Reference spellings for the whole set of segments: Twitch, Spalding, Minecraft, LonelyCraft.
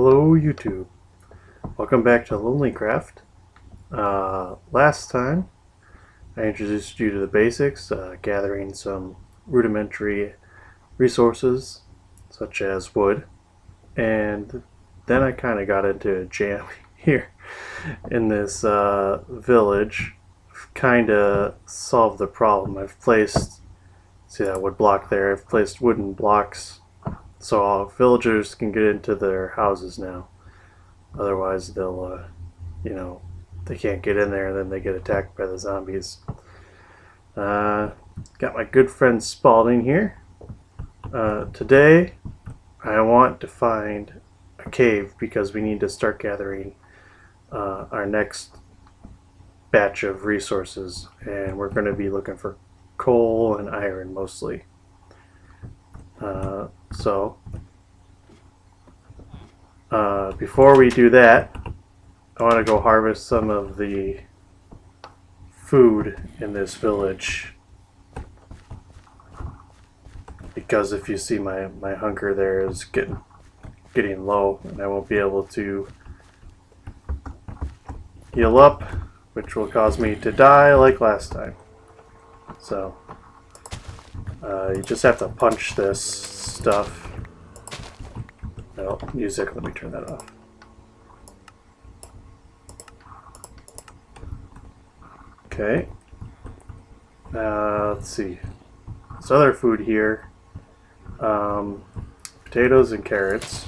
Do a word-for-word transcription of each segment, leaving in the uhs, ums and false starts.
Hello YouTube, welcome back to LonelyCraft. Uh, last time I introduced you to the basics, uh, gathering some rudimentary resources such as wood, and then I kind of got into a jam here in this uh, village. Kind of solved the problem. I've placed, see that wood block there, I've placed wooden blocks so all villagers can get into their houses now. Otherwise they'll, uh, you know, they can't get in there and then they get attacked by the zombies. Uh, got my good friend Spalding here. Uh, today I want to find a cave because we need to start gathering uh, our next batch of resources, and we're going to be looking for coal and iron mostly. Uh, so uh, before we do that, I want to go harvest some of the food in this village, because if you see my, my hunger there is getting getting low and I won't be able to heal up, which will cause me to die like last time. So Uh, you just have to punch this stuff. Oh, music, let me turn that off. Okay. Uh, let's see. There's other food here. Um, potatoes and carrots.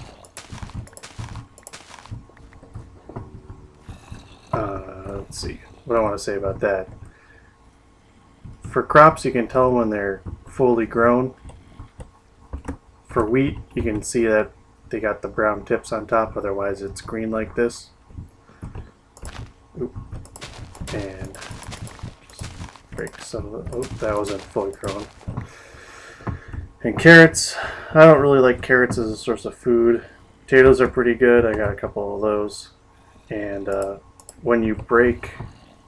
Uh, let's see. What I want to say about that. For crops, you can tell when they're fully grown. For wheat, you can see that they got the brown tips on top, otherwise it's green like this. Oop. And just break some of the, oh, that wasn't fully grown. And carrots, I don't really like carrots as a source of food. Potatoes are pretty good, I got a couple of those. And uh, when you break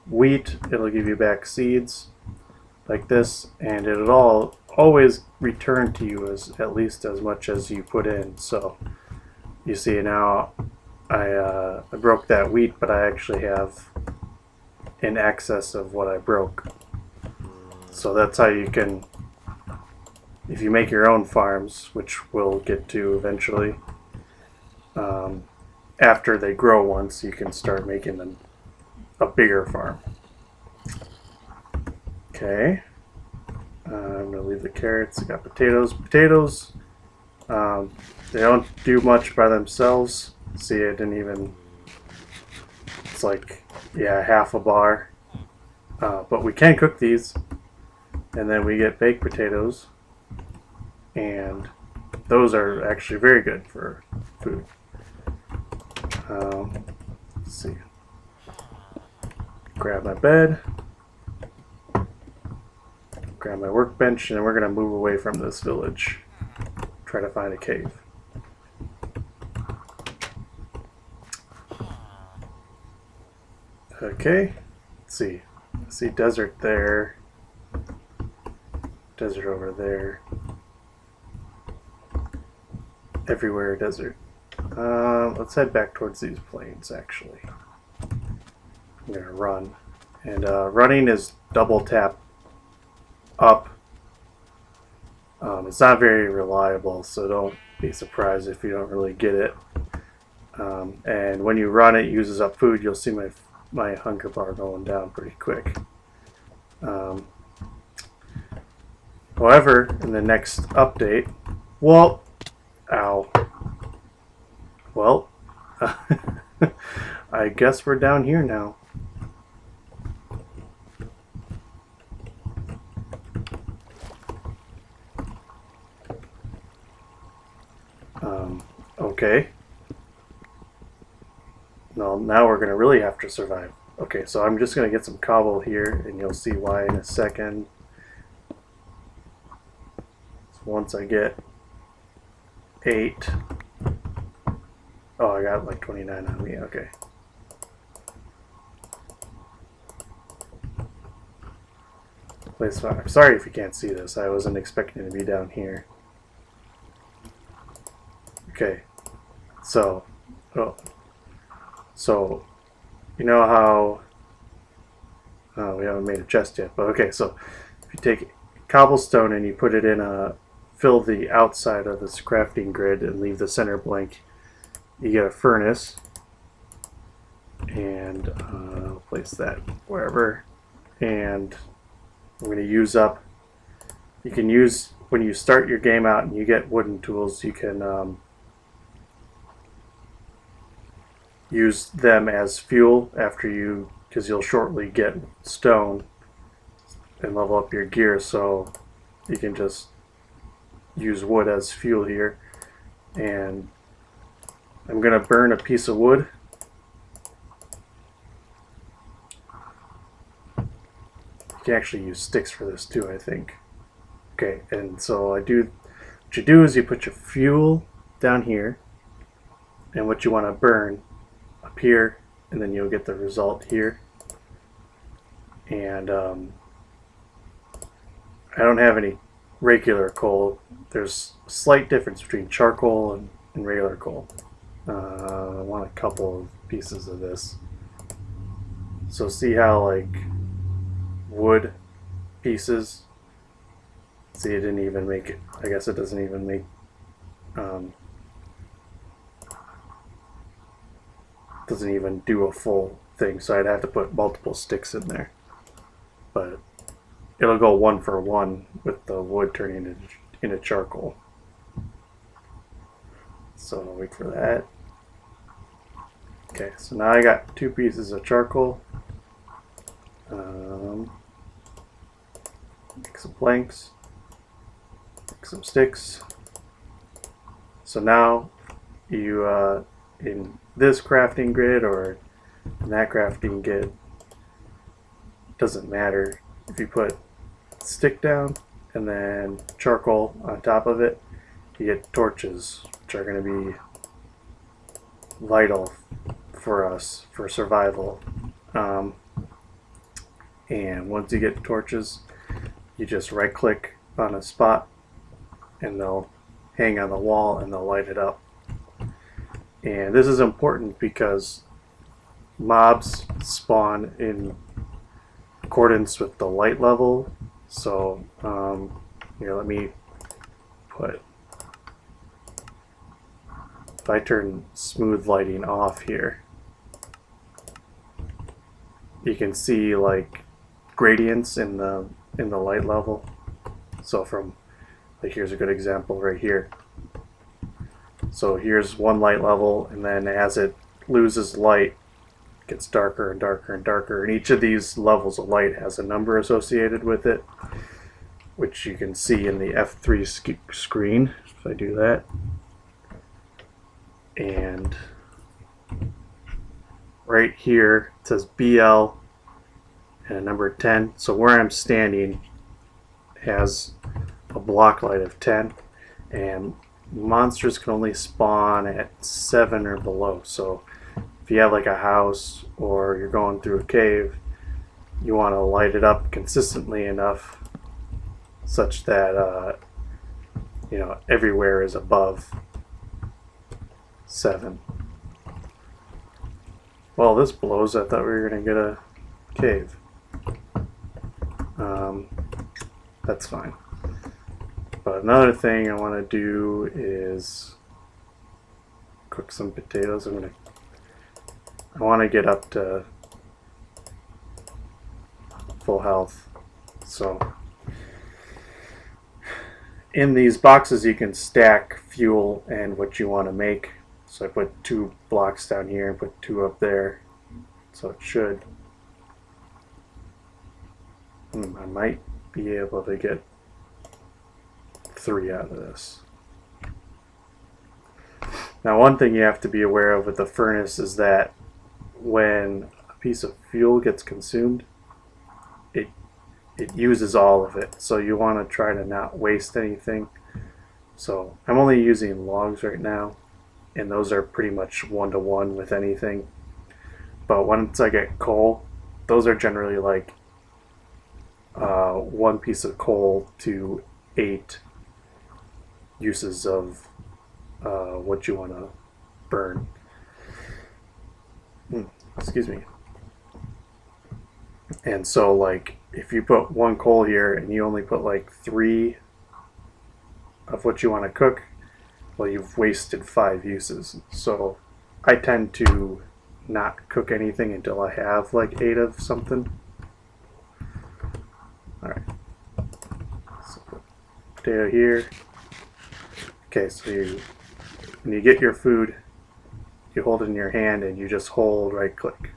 wheat, it'll give you back seeds like this, and it'll all always return to you as at least as much as you put in. So you see now I, uh, I broke that wheat, but I actually have in excess of what I broke. So that's how you can, if you make your own farms, which we'll get to eventually, um, after they grow once, you can start making them a bigger farm. Okay, uh, I'm going to leave the carrots. I got potatoes. Potatoes, um, they don't do much by themselves. See, I didn't even, it's like, yeah, half a bar. Uh, but we can cook these, and then we get baked potatoes, and those are actually very good for food. Um, let's see. Grab my bed. Grab my workbench, and we're going to move away from this village. Try to find a cave. Okay, let's see. I see desert there. Desert over there. Everywhere desert. Um, let's head back towards these plains, actually. I'm going to run. And uh, running is double tap up. Um, it's not very reliable, so don't be surprised if you don't really get it. Um, and when you run, it uses up food. You'll see my my hunger bar going down pretty quick. Um, however, in the next update, well, ow, well, I guess we're down here now. Okay. Well, now we're going to really have to survive. Okay, so I'm just going to get some cobble here, and you'll see why in a second. So once I get eight. Oh, I got like twenty-nine on me. Okay. Place. I'm sorry if you can't see this. I wasn't expecting to be down here. Okay. So, Oh, so you know how uh, we haven't made a chest yet, but okay, so if you take cobblestone and you put it in a, fill the outside of this crafting grid and leave the center blank, you get a furnace, and uh, place that wherever, and I'm going to use up, you can use, when you start your game out and you get wooden tools, you can um, use them as fuel after you, because you'll shortly get stone and level up your gear, so you can just use wood as fuel here. And I'm going to burn a piece of wood. You can actually use sticks for this too, I think. Okay, and so I do, what you do is you put your fuel down here and what you want to burn up here, and then you'll get the result here. And um, I don't have any regular coal. There's a slight difference between charcoal and, and regular coal. Uh, I want a couple of pieces of this. So see how like wood pieces, see it didn't even make it, I guess it doesn't even make, um, doesn't even do a full thing, so I'd have to put multiple sticks in there, but it'll go one for one with the wood turning into, into charcoal. So I'll wait for that. Okay, so now I got two pieces of charcoal. Um, make some planks, make some sticks. So now you, uh, in this crafting grid or in that crafting grid, doesn't matter, if you put stick down and then charcoal on top of it, you get torches, which are going to be vital for us for survival. Um, and once you get torches, you just right click on a spot and they'll hang on the wall and they'll light it up. And this is important because mobs spawn in accordance with the light level. So um, here, let me put, if I turn smooth lighting off here, you can see like gradients in the in the light level. So from, like here's a good example right here. So here's one light level, and then as it loses light, it gets darker and darker and darker. And each of these levels of light has a number associated with it, which you can see in the F three sc screen if I do that. And right here it says B L and a number ten. So where I'm standing has a block light of ten, and monsters can only spawn at seven or below. So if you have like a house or you're going through a cave, you want to light it up consistently enough such that uh, you know, everywhere is above seven. Well, this blows. I thought we were going to get a cave. Um, that's fine. But another thing I want to do is cook some potatoes. I'm gonna, I want to get up to full health. So in these boxes you can stack fuel and what you want to make. So I put two blocks down here and put two up there. So it should, hmm, I might be able to get three out of this. Now, one thing you have to be aware of with the furnace is that when a piece of fuel gets consumed, it it uses all of it. So you want to try to not waste anything. So I'm only using logs right now, and those are pretty much one-to-one with anything. But once I get coal, those are generally like uh, one piece of coal to eight uses of uh, what you want to burn. excuse me. And so, like, if you put one coal here and you only put like three of what you want to cook, well, you've wasted five uses. So I tend to not cook anything until I have like eight of something. All right, so put potato here. Okay, so you, when you get your food, you hold it in your hand and you just hold right click.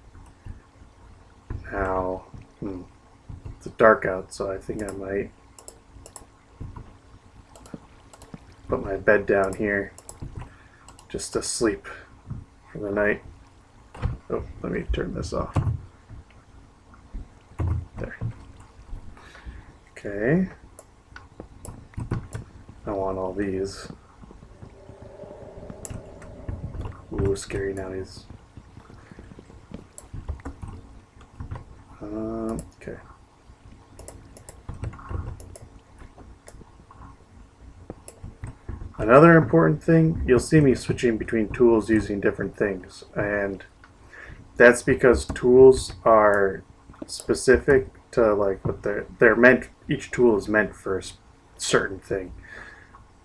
Now, hmm, it's dark out, so I think I might put my bed down here just to sleep for the night. Oh, let me turn this off. There. Okay. I want all these. Ooh, scary noise. Um, okay. Another important thing, you'll see me switching between tools using different things, and that's because tools are specific to like what they're, they're meant, each tool is meant for a certain thing.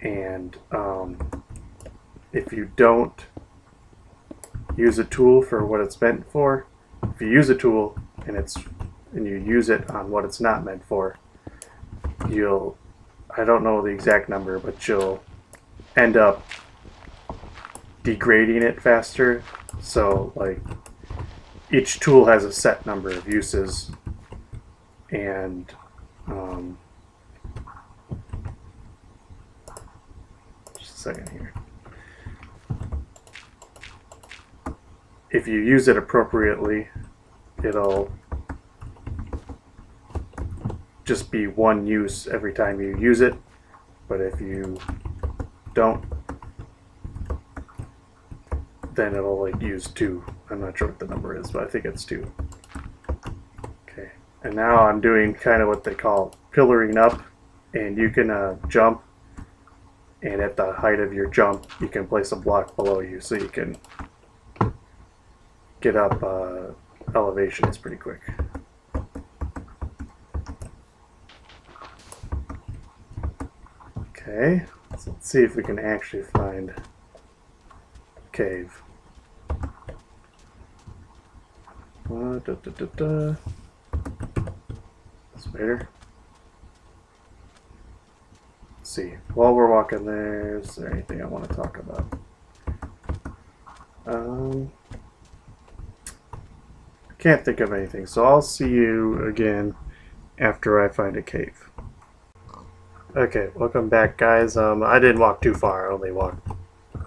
And um, if you don't use a tool for what it's meant for, if you use a tool and it's and you use it on what it's not meant for, you'll, I don't know the exact number, but you'll end up degrading it faster. So like each tool has a set number of uses, and um, just a second here. If you use it appropriately, it'll just be one use every time you use it. But if you don't, then it'll like use two. I'm not sure what the number is, but I think it's two. Okay, and now I'm doing kind of what they call pillaring up, and you can uh, jump, and at the height of your jump, you can place a block below you, so you can get up uh, elevations pretty quick. Okay, so let's see if we can actually find a cave. Uh, da, da, da, da. That's better. Let's see, while we're walking there, is there anything I want to talk about? Um. Can't think of anything, so I'll see you again after I find a cave. Okay, welcome back, guys. Um, I didn't walk too far. I only walked, I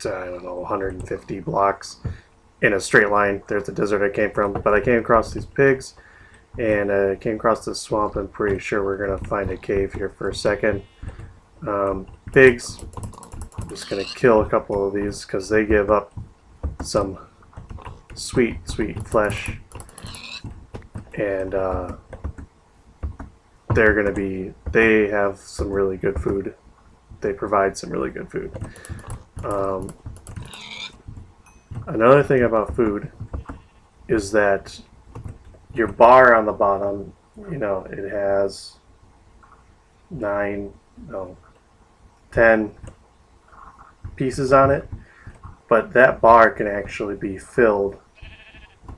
don't know, one hundred fifty blocks in a straight line. There's the desert I came from, but I came across these pigs, and I uh, came across this swamp. I'm pretty sure we're going to find a cave here for a second. Um, pigs, I'm just going to kill a couple of these because they give up some sweet, sweet flesh, and uh, they're gonna be, they have some really good food. They provide some really good food. Um, another thing about food is that your bar on the bottom, you know, it has nine, no, ten pieces on it, but that bar can actually be filled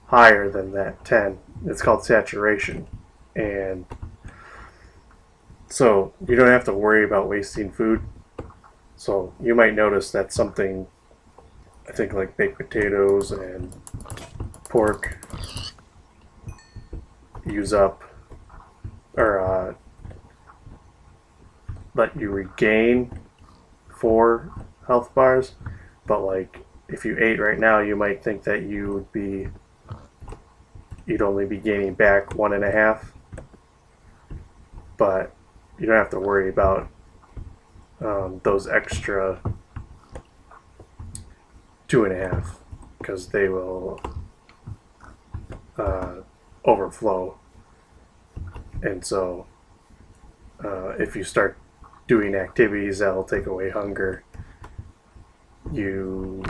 higher than that ten. It's called saturation, and so you don't have to worry about wasting food. So you might notice that something, I think like baked potatoes and pork use up, or uh, let you regain four health bars, but like if you ate right now, you might think that you would be, you'd only be gaining back one and a half, but you don't have to worry about um, those extra two and a half because they will uh, overflow. And so uh, if you start doing activities that'll take away hunger, you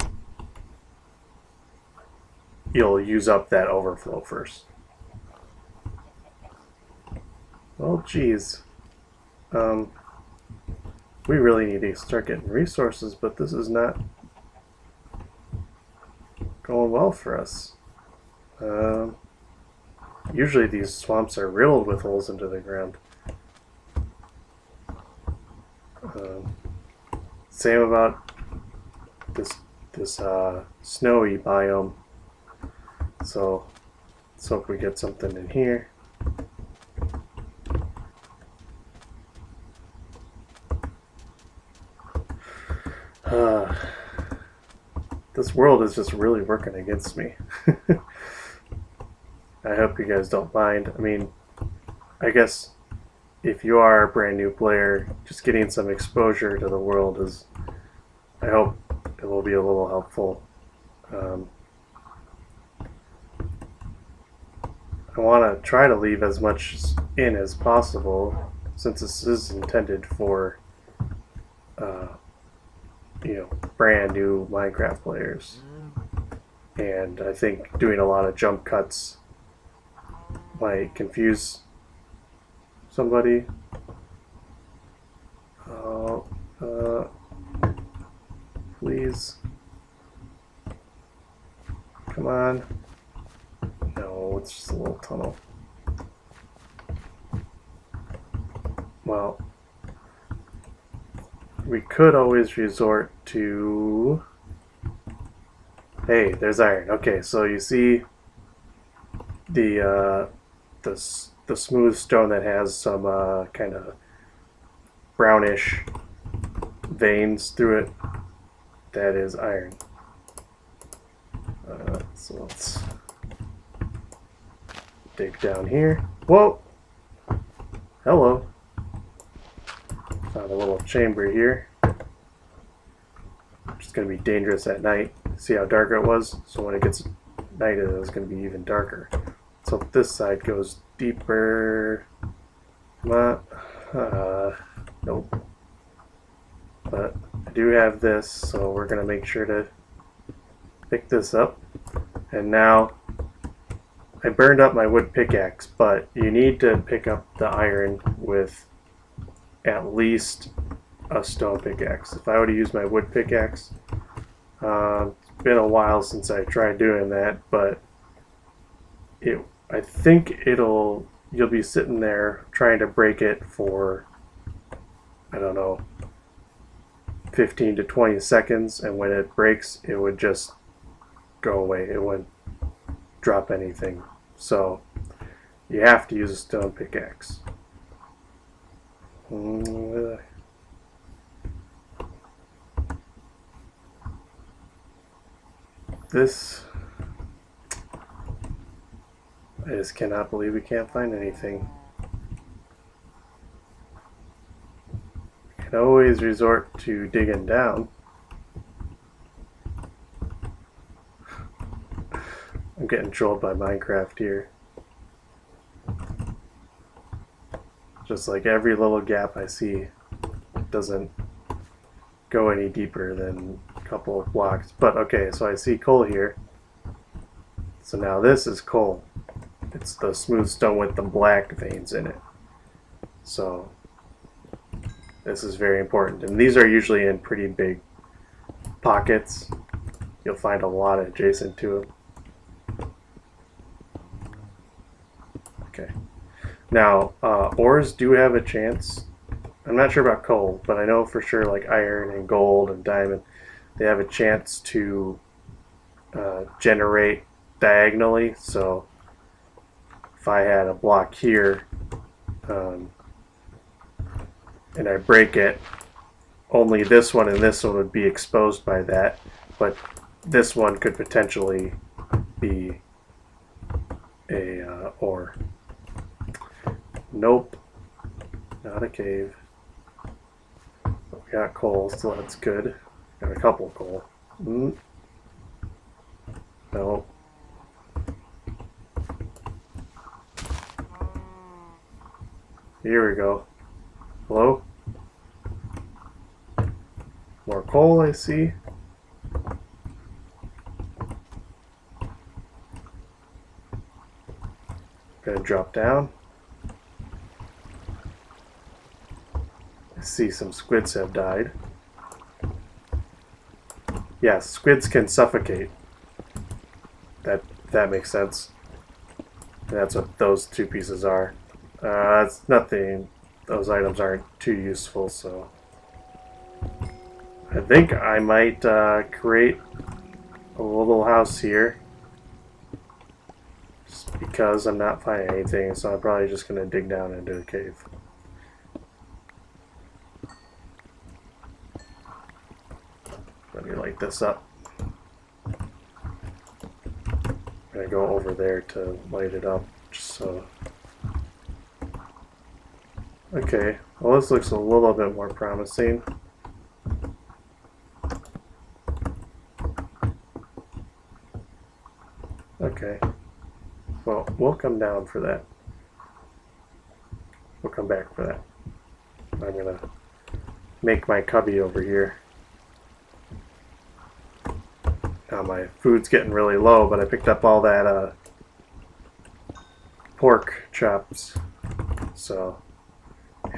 you'll use up that overflow first. Well, geez. Um, we really need to start getting resources, but this is not going well for us. Um, usually these swamps are riddled with holes into the ground. Um, same about this this uh, snowy biome. So let's hope we get something in here. Uh, this world is just really working against me. I hope you guys don't mind. I mean, I guess if you are a brand new player, just getting some exposure to the world is, I hope it will be a little helpful. Um, I want to try to leave as much in as possible, since this is intended for uh, you know, brand new Minecraft players. And I think doing a lot of jump cuts might confuse somebody. Oh, uh, please. Come on. No, it's just a little tunnel. Well, we could always resort to... Hey, there's iron. Okay, so you see the uh, the the smooth stone that has some uh, kind of brownish veins through it. That is iron. Uh, so let's dig down here. Whoa! Hello. Found a little chamber here. It's going to be dangerous at night. See how dark it was? So when it gets night, it's going to be even darker. So this side goes deeper. Uh, nope. But I do have this, so we're going to make sure to pick this up. And now I burned up my wood pickaxe, but you need to pick up the iron with at least a stone pickaxe. If I were to use my wood pickaxe, uh, it's been a while since I tried doing that, but it I think it'll you'll be sitting there trying to break it for, I don't know, fifteen to twenty seconds, and when it breaks it would just go away. It wouldn't drop anything. So you have to use a stone pickaxe. Mm-hmm. This, I just cannot believe we can't find anything. We can always resort to digging down. I'm getting trolled by Minecraft here. Just like every little gap I see doesn't go any deeper than a couple of blocks. But okay, so I see coal here. So now this is coal. It's the smooth stone with the black veins in it. So this is very important. And these are usually in pretty big pockets. You'll find a lot adjacent to them. Okay. Now, uh, ores do have a chance. I'm not sure about coal, but I know for sure like iron and gold and diamond, they have a chance to uh, generate diagonally. So if I had a block here um, and I break it, only this one and this one would be exposed by that, but this one could potentially be a uh, ore. Nope, not a cave. We got coal, so that's good. Got a couple of coal. Mm. Nope. Here we go. Hello? More coal, I see. going to drop down. I see some squids have died. Yeah, squids can suffocate. That that makes sense. That's what those two pieces are. Uh, it's nothing. Those items aren't too useful, so I think I might uh, create a little house here. Just because I'm not finding anything, so I'm probably just going to dig down into a cave. Let me light this up. I'm going to go over there to light it up, just so... Okay, well this looks a little bit more promising. Okay, well, we'll come down for that. We'll come back for that. I'm going to make my cubby over here. Now my food's getting really low, but I picked up all that uh, pork chops, so...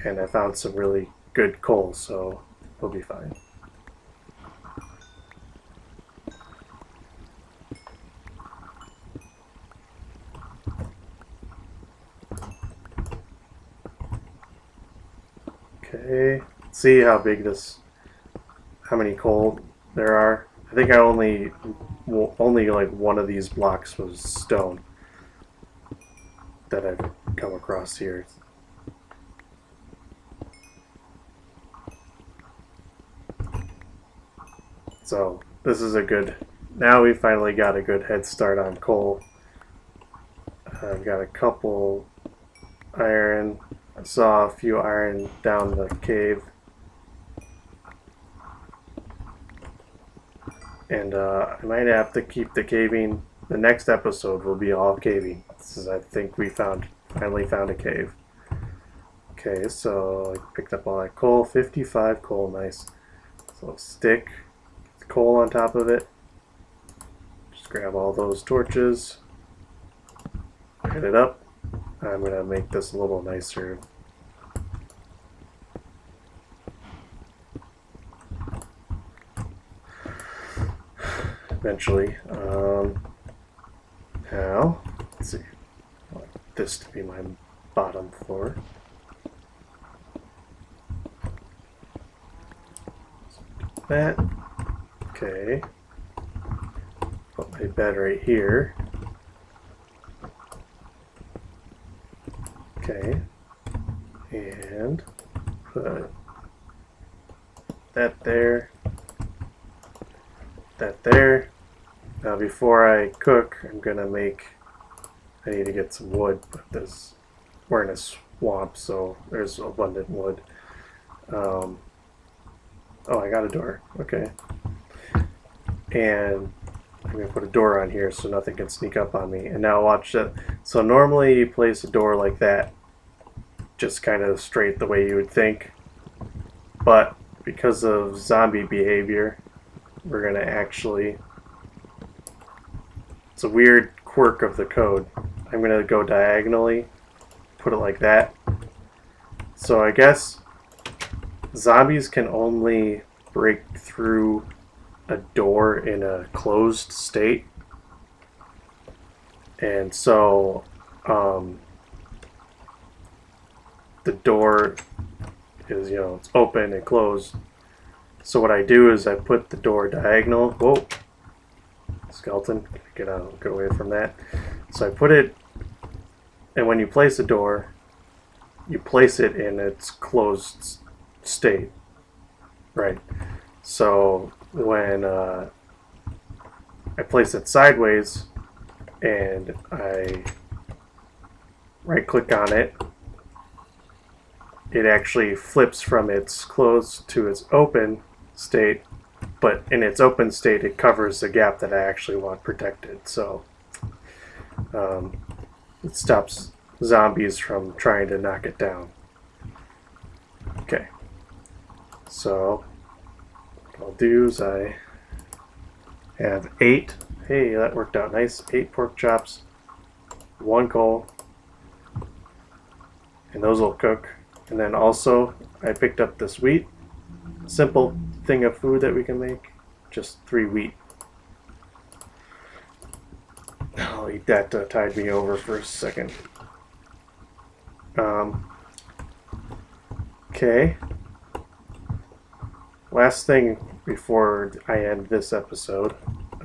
And I found some really good coal, so we'll be fine. Okay, let's see how big this, how many coal there are. I think I only, well, only like one of these blocks was stone that I've come across here. So this is a good, now we finally got a good head start on coal. I've got a couple iron, I saw a few iron down the cave. And uh, I might have to keep the caving, the next episode will be all caving. This is, I think we found, finally found a cave. Okay, so I picked up all that coal, fifty-five coal, nice. So stick. Coal on top of it. Just grab all those torches, light it up. I'm gonna make this a little nicer. Eventually. Um, now, let's see. I want this to be my bottom floor. That. Okay, put my bed right here. Okay, and put that there, that there. Now before I cook, I'm gonna make, I need to get some wood, but there's, we're in a swamp, so there's abundant wood. Um, oh, I got a door, okay. And I'm going to put a door on here so nothing can sneak up on me. And now watch that. So normally you place a door like that, just kind of straight the way you would think. But because of zombie behavior, we're going to actually... It's a weird quirk of the code. I'm going to go diagonally, put it like that. So I guess zombies can only break through a door in a closed state, and so um, the door is, you know, it's open and closed. So what I do is I put the door diagonal. Whoa, skeleton, get out, get away from that. So I put it, and when you place a door, you place it in its closed state, right? So when uh, I place it sideways and I right click on it, it actually flips from its closed to its open state, but in its open state it covers the gap that I actually want protected, so um, it stops zombies from trying to knock it down. Okay, so I'll do is I have eight, hey that worked out nice, eight pork chops, one coal, and those will cook. And then also I picked up this wheat, simple thing of food that we can make, just three wheat. I'll eat that. To tide me over for a second. Um, okay. Last thing before I end this episode,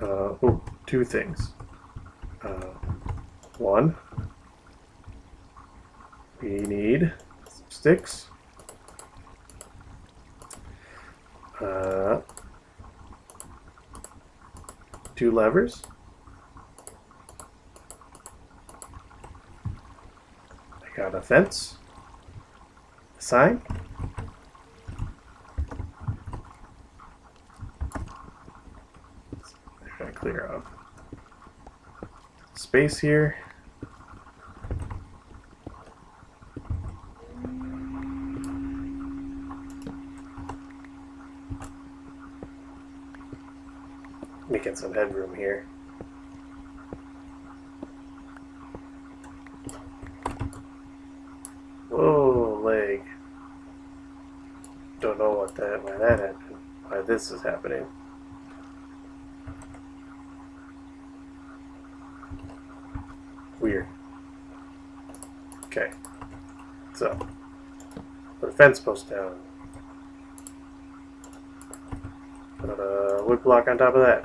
uh, oh, two things. Uh, one, we need some sticks. Uh, two levers. I got a fence, a sign. Clear up space here. Making some headroom here. Whoa, leg. Don't know what that why that happened. Why this is happening. Weird. Okay, so put a fence post down, put a wood block on top of that,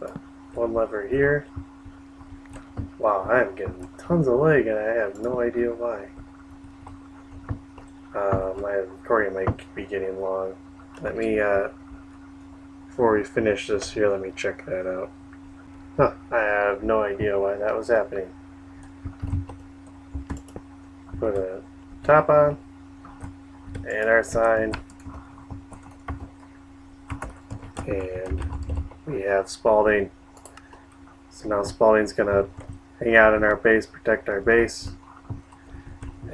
but one lever here. Wow, I am getting tons of leg and I have no idea why. Uh, my recording might be getting long. Let me uh, Before we finish this here, let me check that out. Huh, I have no idea why that was happening. Put a top on, and our sign, and we have Spalding. So now Spalding's gonna hang out in our base, protect our base,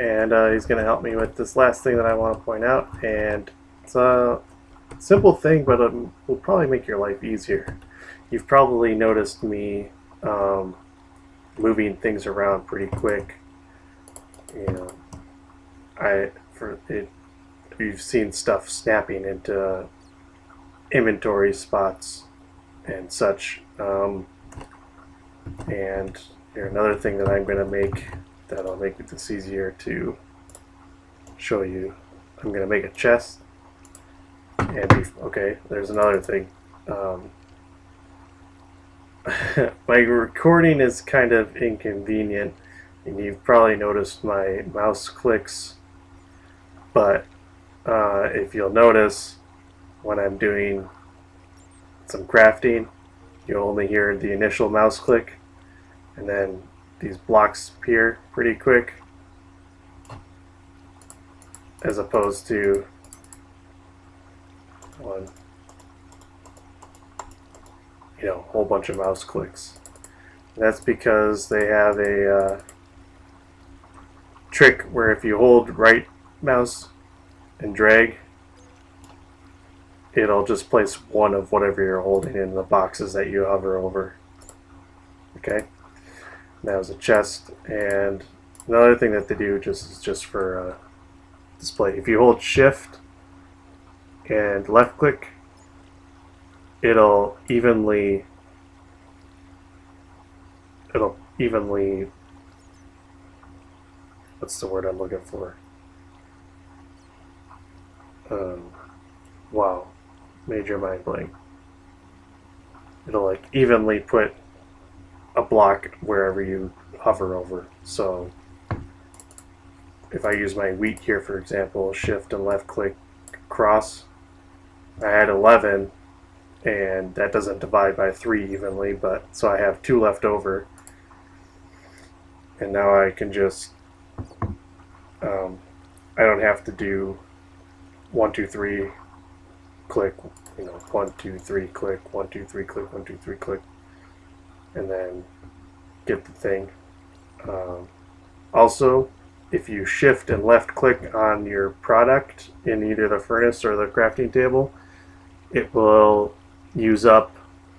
and uh, he's gonna help me with this last thing that I want to point out, and so. Simple thing, but it will probably make your life easier. You've probably noticed me um, moving things around pretty quick. You know, I for it. You've seen stuff snapping into inventory spots and such. Um, and here another thing that I'm going to make that'll make this easier to show you. I'm going to make a chest. And okay, there's another thing. Um, my recording is kind of inconvenient, and you've probably noticed my mouse clicks. But uh, if you'll notice, when I'm doing some crafting, you'll only hear the initial mouse click, and then these blocks appear pretty quick, as opposed to one, you know, whole bunch of mouse clicks. And that's because they have a uh, trick where if you hold right mouse and drag, it'll just place one of whatever you're holding in the boxes that you hover over. Okay, and that was a chest. And another thing that they do just is just for uh, display. If you hold shift and left click, it'll evenly it'll evenly what's the word I'm looking for? Um, wow, major mind blank. It'll like evenly put a block wherever you hover over. So if I use my wheat here, for example, shift and left click cross, I had eleven, and that doesn't divide by three evenly, but so I have two left over, and now I can just um, I don't have to do one two three click, you know, one two three click, one two three click, one two three click, and then get the thing. Um, also, if you shift and left click on your product in either the furnace or the crafting table, it will use up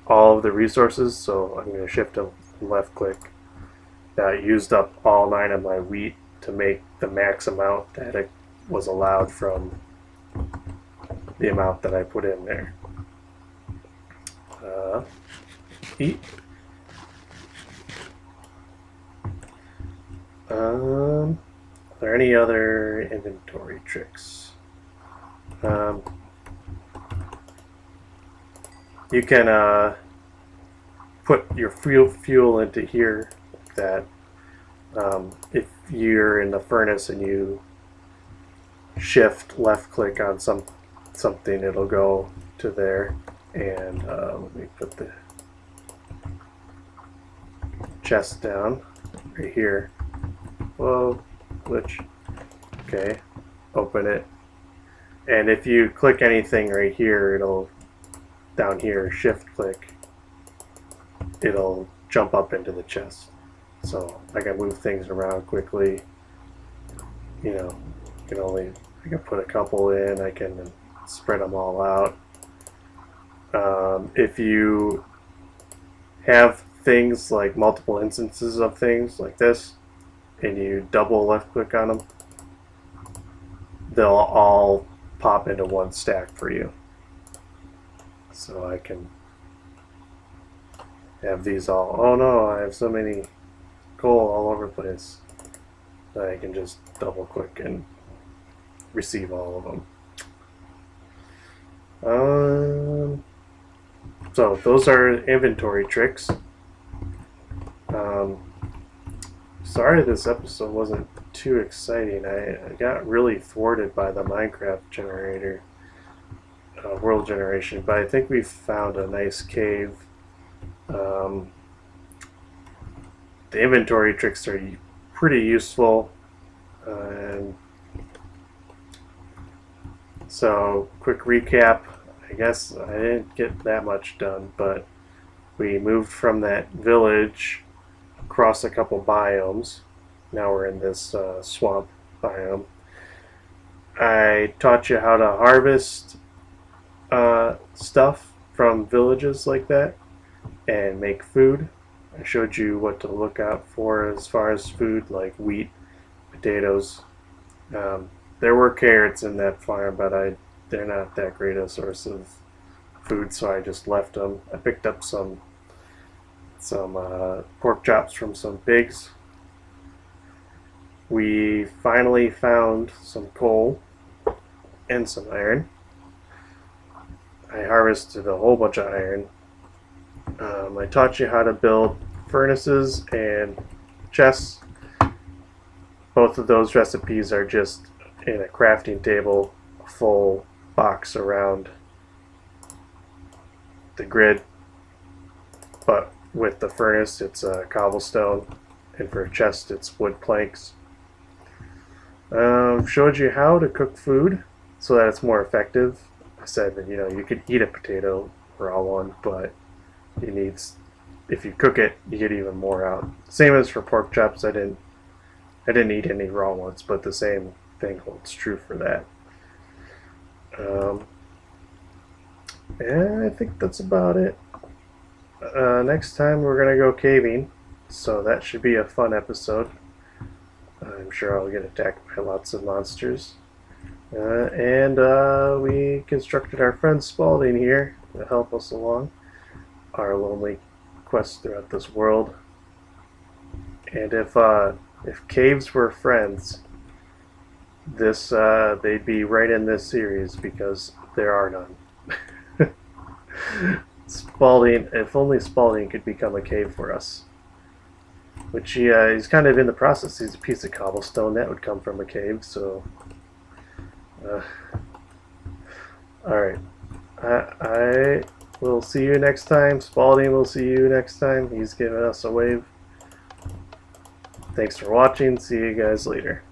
all of the resources. So I'm going to shift and left click, uh, used up all nine of my wheat to make the max amount that it was allowed from the amount that I put in there. Uh, eat. Um, are there any other inventory tricks? Um, you can uh, put your fuel fuel into here like that. Um, if you're in the furnace and you shift left click on some something, it'll go to there. And uh, let me put the chest down right here. Whoa, glitch. Okay, open it. And if you click anything right here, it'll, down here, shift click, it'll jump up into the chest. So I can move things around quickly. You know, I can only, I can put a couple in, I can spread them all out. Um, if you have things like multiple instances of things like this, and you double left click on them, they'll all pop into one stack for you. So I can have these all, oh no, I have so many coal all over the place, that I can just double click and receive all of them. Um, so those are inventory tricks. Um, sorry this episode wasn't too exciting. I, I got really thwarted by the Minecraft generator, uh, world generation, but I think we found a nice cave. Um, the inventory tricks are pretty useful, uh, and so quick recap, I guess I didn't get that much done, but we moved from that village across a couple biomes. Now we're in this uh, swamp biome. I taught you how to harvest uh, stuff from villages like that and make food. I showed you what to look out for as far as food, like wheat, potatoes. Um, There were carrots in that farm, but I they're not that great a source of food, so I just left them. I picked up some some uh, pork chops from some pigs. We finally found some coal and some iron. I harvested a whole bunch of iron. Um, I taught you how to build furnaces and chests. Both of those recipes are just in a crafting table, a full box around the grid, but with the furnace it's a cobblestone, and for a chest it's wood planks. Um, showed you how to cook food so that it's more effective. I said that, you know, you could eat a potato, raw one, but it needs, if you cook it, you get even more out. Same as for pork chops. I didn't I didn't eat any raw ones, but the same thing holds true for that. Um, and I think that's about it. Uh, next time we're gonna go caving, so that should be a fun episode. I'm sure I'll get attacked by lots of monsters. Uh, and uh, we constructed our friend Spalding here to help us along our lonely quest throughout this world. And if uh, if caves were friends, this uh, they'd be right in this series, because there are none. Spalding, if only Spalding could become a cave for us, which he, uh, he's kind of in the process. He's a piece of cobblestone that would come from a cave, so uh, alright, I, I will see you next time. Spalding will see you next time. He's giving us a wave. Thanks for watching, see you guys later.